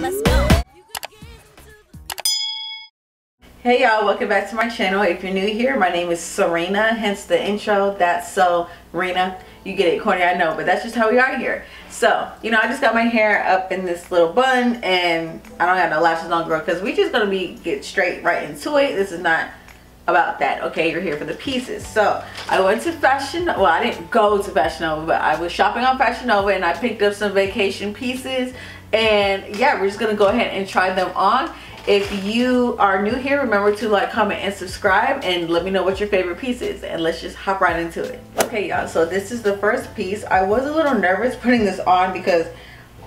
Let's go. Hey y'all, welcome back to my channel. If you're new here, my name is Serena, hence the intro, That's So Renna. You get it, corny, I know, but that's just how we are here. So, you know, I just got my hair up in this little bun and I don't have no lashes on, girl, because we just gonna get straight right into it. This is not about that, okay? You're here for the pieces. So I went to Fashion, well, I didn't go to Fashion Nova, but I was shopping on Fashion Nova and I picked up some vacation pieces, and yeah, we're just gonna go ahead and try them on. If you are new here, remember to like, comment, and subscribe, and let me know what your favorite piece is, and let's just hop right into it. Okay y'all, so this is the first piece. I was a little nervous putting this on because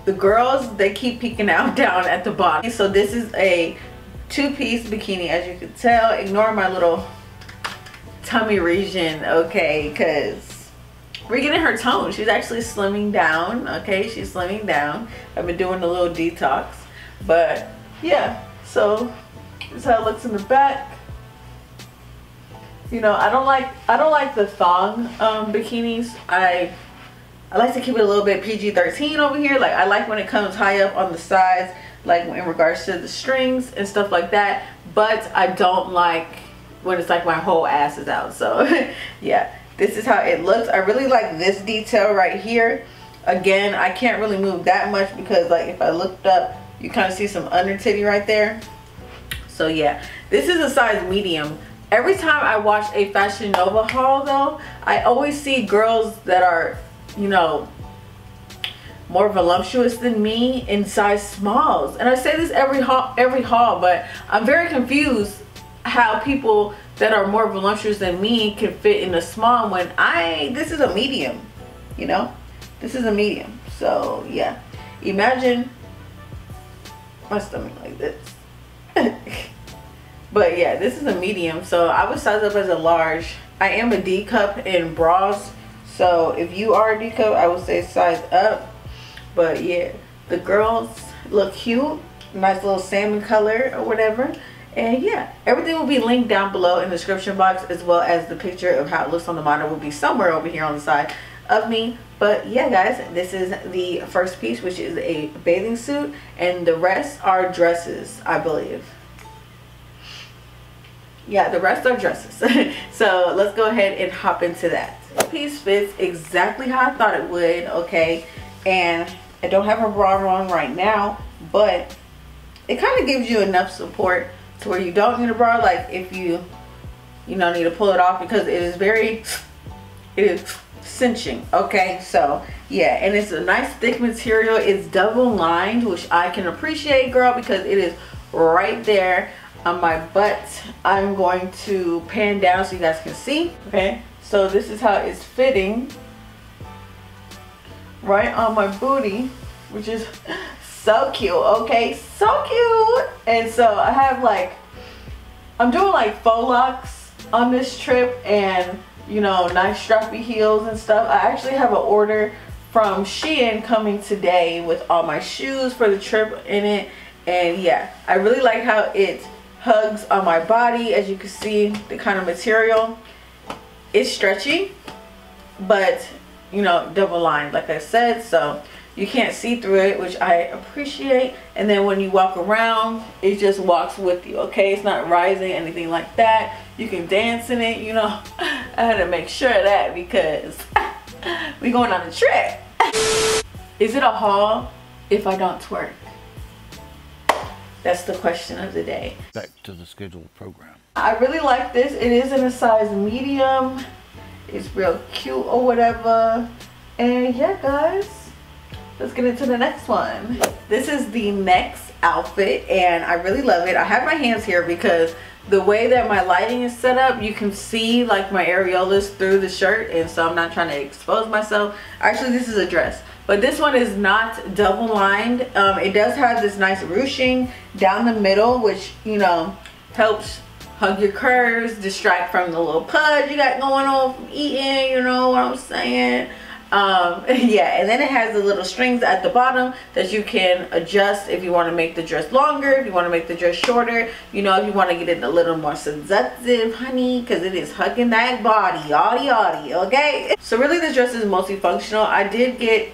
the girls, they keep peeking out down at the bottom. So this is a two-piece bikini, as you can tell. Ignore my little tummy region, okay, because we're getting her tone. She's actually slimming down, okay? She's slimming down. I've been doing a little detox, but yeah. So this is how it looks in the back. You know, I don't like the thong bikinis. I like to keep it a little bit PG-13 over here. Like, I like when it comes high up on the sides, like in regards to the strings and stuff like that, but I don't like when it's like my whole ass is out. So yeah, this is how it looks. I really like this detail right here. Again, I can't really move that much because, like, if I looked up, you kind of see some under titty right there. So yeah, this is a size medium. Every time I watch a Fashion Nova haul though, I always see girls that are, you know, more voluptuous than me in size smalls. And I say this every haul, but I'm very confused how people that are more voluptuous than me can fit in a small when this is a medium, you know? This is a medium. So yeah, imagine my stomach like this. But yeah, this is a medium, so I would size up as a large. I am a D cup in bras, so if you are a D cup, I would say size up. But yeah, the girls look cute, nice little salmon color or whatever. And yeah, everything will be linked down below in the description box, as well as the picture of how it looks on the monitor will be somewhere over here on the side of me. But yeah guys, this is the first piece, which is a bathing suit, and the rest are dresses, I believe. Yeah, the rest are dresses. So let's go ahead and hop into that. This piece fits exactly how I thought it would, okay? And I don't have a bra on right now, but it kind of gives you enough support to where you don't need a bra, like if you know, need to pull it off, because it is cinching, okay? So yeah, and it's a nice thick material. It's double lined, which I can appreciate, girl, because it is right there on my butt. I'm going to pan down so you guys can see. Okay, so this is how it's fitting right on my booty, which is so cute, okay? So cute. And so I have, like, I'm doing like faux locks on this trip, and you know, nice strappy heels and stuff. I actually have an order from Shein coming today with all my shoes for the trip in it. And yeah, I really like how it hugs on my body. As you can see, the kind of material, it's stretchy, but you know, double lined, like I said, so you can't see through it, which I appreciate. And then when you walk around, it just walks with you, okay? It's not rising, anything like that. You can dance in it, you know. I had to make sure of that because we going on a trip. Is it a haul if I don't twerk? That's the question of the day. Back to the scheduled program. I really like this. It is in a size medium. It's real cute or whatever. And yeah guys, let's get into the next one. This is the next outfit and I really love it. I have my hands here because the way that my lighting is set up, you can see like my areolas through the shirt, and so I'm not trying to expose myself. Actually, this is a dress, but this one is not double lined. It does have this nice ruching down the middle, which, you know, helps hug your curves, distract from the little pudge you got going on from eating, you know what I'm saying? Yeah, and then it has the little strings at the bottom that you can adjust if you want to make the dress longer, if you want to make the dress shorter, you know, if you want to get it a little more seductive, honey, because it is hugging that body, yaddy yaddy, okay? So really, this dress is multifunctional. I did get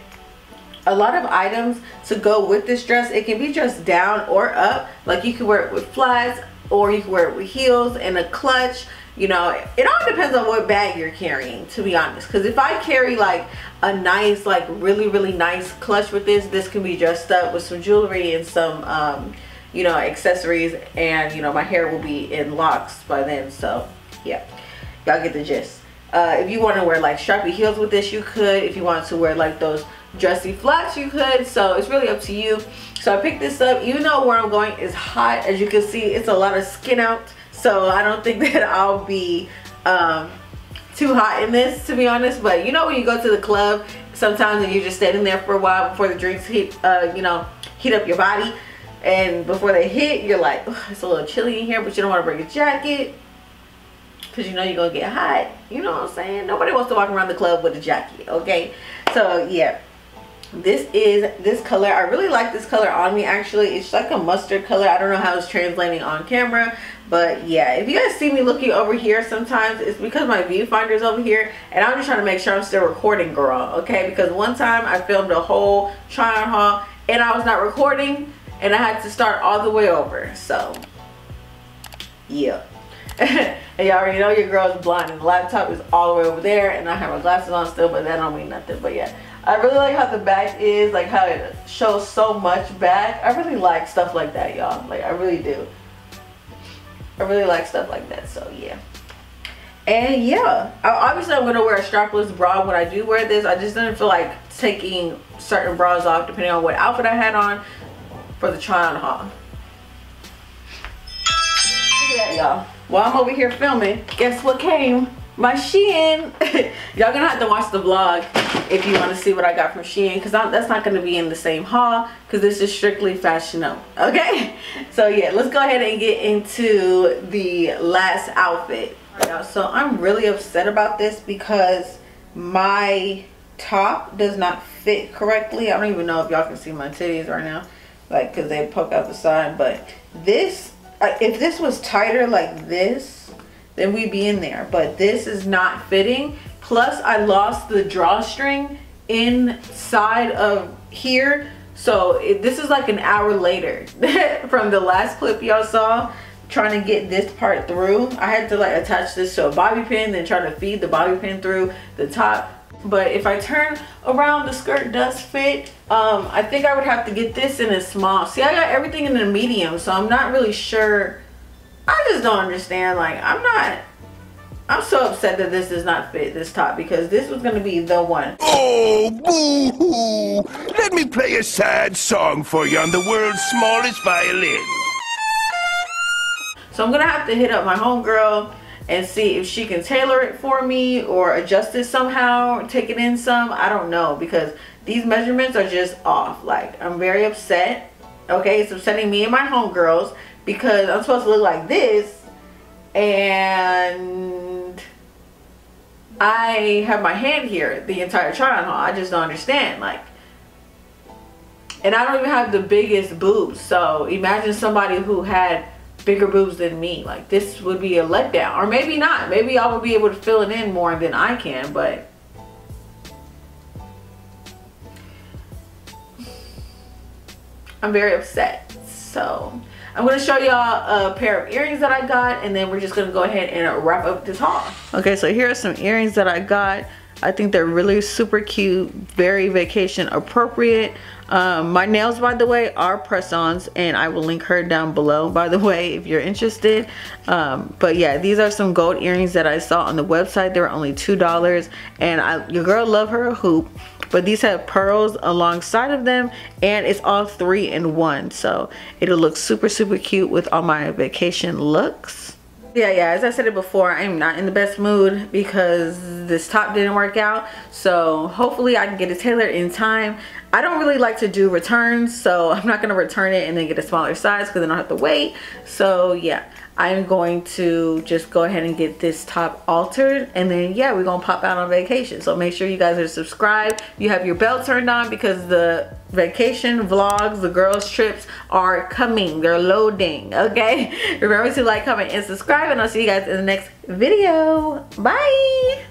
a lot of items to go with this dress. It can be dressed down or up. Like you can wear it with flats, or you can wear it with heels and a clutch. You know, it all depends on what bag you're carrying, to be honest. Because if I carry like a nice, like really nice clutch with this can be dressed up with some jewelry and some you know, accessories, and you know, my hair will be in locks by then. So yeah, y'all get the gist. If you want to wear like strappy heels with this, you could. If you want to wear like those dressy flats, you could. So it's really up to you. So I picked this up, even though where I'm going is hot. As you can see, it's a lot of skin out, so I don't think that I'll be too hot in this, to be honest. But you know, when you go to the club sometimes and you're just standing there for a while before the drinks hit, you know, heat up your body, and before they hit, you're like, it's a little chilly in here, but you don't want to bring a jacket because you know you're gonna get hot. You know what I'm saying? Nobody wants to walk around the club with a jacket, okay? So yeah, this is this color. I really like this color on me, actually. It's like a mustard color. I don't know how it's translating on camera, but yeah, if you guys see me looking over here sometimes, it's because my viewfinder is over here, and I'm just trying to make sure I'm still recording, girl, okay? Because one time I filmed a whole try on haul and I was not recording, and I had to start all the way over. So yeah. And y'all already know your girl's blind and the laptop is all the way over there, and I have my glasses on still, but that don't mean nothing. But yeah, I really like how the back is, like how it shows so much back. I really like stuff like that, y'all. Like I really do. I really like stuff like that. So yeah. And yeah, obviously I'm gonna wear a strapless bra when I do wear this. I just didn't feel like taking certain bras off depending on what outfit I had on for the try on haul. Look at that, y'all. While I'm over here filming, guess what came? My Shein. Y'all gonna have to watch the vlog if you want to see what I got from Shein, because that's not going to be in the same haul, because this is strictly Fashion Nova, okay? So yeah, let's go ahead and get into the last outfit. So I'm really upset about this because my top does not fit correctly. I don't even know if y'all can see my titties right now, like, because they poke out the side. But this, if this was tighter like this, then we'd be in there, but this is not fitting. Plus I lost the drawstring inside of here, so this is like an hour later from the last clip y'all saw, trying to get this part through. I had to like attach this to a bobby pin, then try to feed the bobby pin through the top. But if I turn around, the skirt does fit. I think I would have to get this in a small. See, I got everything in a medium, so I'm not really sure. I just don't understand. Like, I'm so upset that this does not fit this top, because this was going to be the one. Oh, boo-hoo. Let me play a sad song for you on the world's smallest violin. So I'm going to have to hit up my homegirl and see if she can tailor it for me or adjust it somehow, take it in some. I don't know, because these measurements are just off. Like, I'm very upset. Okay, it's upsetting me and my homegirls, because I'm supposed to look like this, and I have my hand here the entire try on haul. I just don't understand. Like, and I don't even have the biggest boobs, so imagine somebody who had bigger boobs than me. Like, this would be a letdown. Or maybe not. Maybe I would be able to fill it in more than I can, but I'm very upset. So I'm going to show y'all a pair of earrings that I got, and then we're just going to go ahead and wrap up this haul. Okay, so here are some earrings that I got. I think they're really super cute, very vacation appropriate. My nails, by the way, are press-ons, and I will link her down below, by the way, if you're interested. But yeah, these are some gold earrings that I saw on the website. They were only $2, and your girl love her a hoop. But these have pearls alongside of them, and it's all 3 in 1, so it'll look super cute with all my vacation looks. Yeah, as I said it before, I am not in the best mood because this top didn't work out, so hopefully I can get it tailored in time. I don't really like to do returns, so I'm not going to return it and then get a smaller size, because then I'll have to wait. So yeah, I'm going to just go ahead and get this top altered, and then yeah, we're going to pop out on vacation. So make sure you guys are subscribed, you have your bell turned on, because the vacation vlogs, the girls trips are coming, they're loading, okay? Remember to like, comment, and subscribe, and I'll see you guys in the next video. Bye.